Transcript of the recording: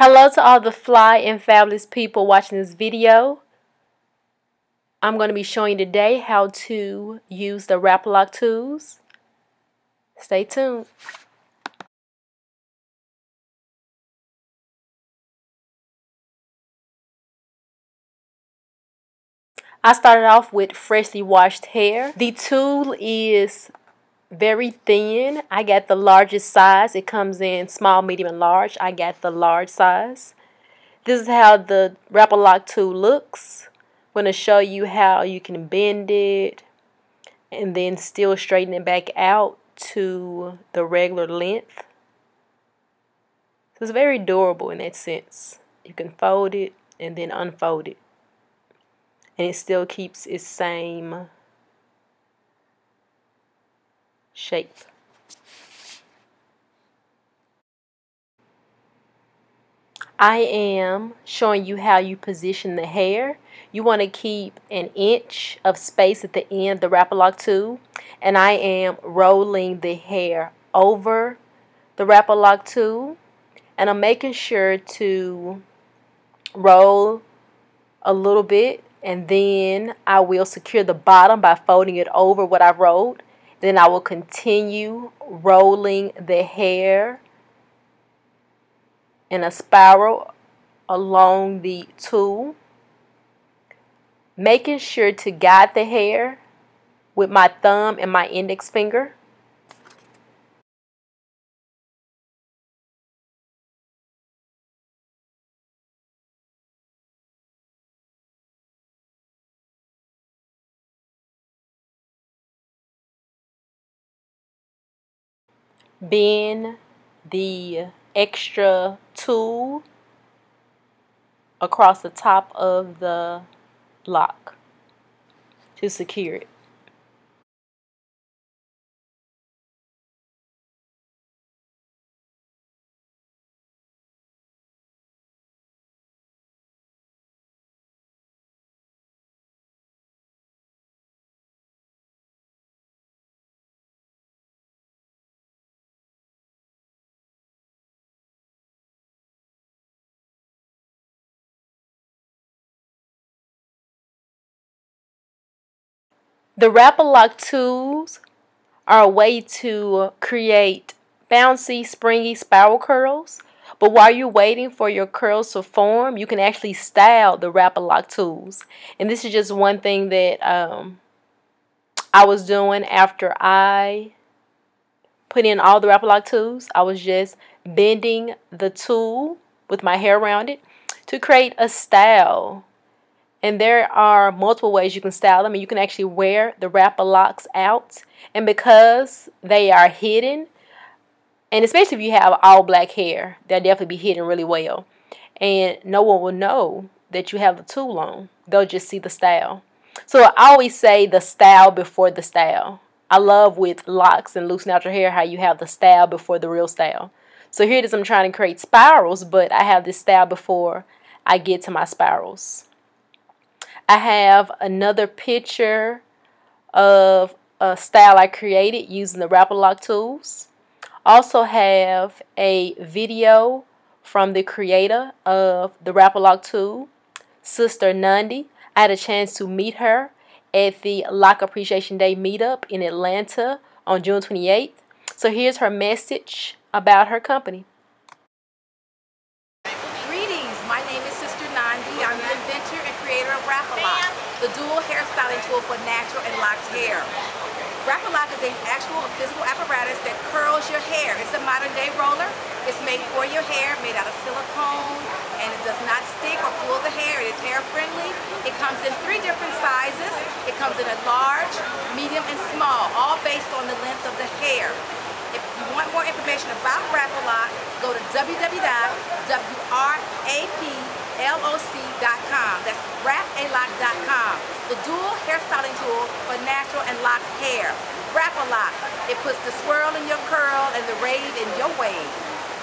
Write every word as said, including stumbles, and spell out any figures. Hello to all the fly and fabulous people watching this video. I'm going to be showing you today how to use the Wrapaloc tools. Stay tuned. I started off with freshly washed hair. The tool is very thin. I got the largest size. It comes in small, medium, and large. I got the large size. This is how the Wrapaloc tool looks. I'm going to show you how you can bend it and then still straighten it back out to the regular length. So it's very durable in that sense. You can fold it and then unfold it, and it still keeps its same shape. I am showing you how you position the hair. You want to keep an inch of space at the end of the Wrapaloc tool, and I am rolling the hair over the Wrapaloc tool, and I'm making sure to roll a little bit, and then I will secure the bottom by folding it over what I rolled. Then I will continue rolling the hair in a spiral along the tool, making sure to guide the hair with my thumb and my index finger. Bend the extra tool across the top of the lock to secure it. The Wrapaloc tools are a way to create bouncy, springy spiral curls. But while you're waiting for your curls to form, you can actually style the Wrapaloc tools. And this is just one thing that um, I was doing after I put in all the Wrapaloc tools. I was just bending the tool with my hair around it to create a style. And there are multiple ways you can style them, and you can actually wear the Wrapalocs out. And because they are hidden, and especially if you have all black hair, they'll definitely be hidden really well. And no one will know that you have the tool on. They'll just see the style. So I always say the style before the style. I love with locks and loose natural hair how you have the style before the real style. So here it is, I'm trying to create spirals, but I have this style before I get to my spirals. I have another picture of a style I created using the Wrapaloc tools. Also have a video from the creator of the Wrapaloc tool, Sister Nandi. I had a chance to meet her at the Lock Appreciation Day Meetup in Atlanta on June twenty-eighth. So here's her message about her company. The dual hairstyling tool for natural and locked hair. Wrapaloc is an actual physical apparatus that curls your hair. It's a modern day roller. It's made for your hair, made out of silicone, and it does not stick or pull the hair. It is hair friendly. It comes in three different sizes. It comes in a large, medium, and small, all based on the length of the hair. If you want more information about Wrapaloc, go to w w w dot wrapaloc dot com. That's wrapaloc dot com. The dual hairstyling tool for natural and locked hair. Wrapaloc. It puts the swirl in your curl and the rave in your wave.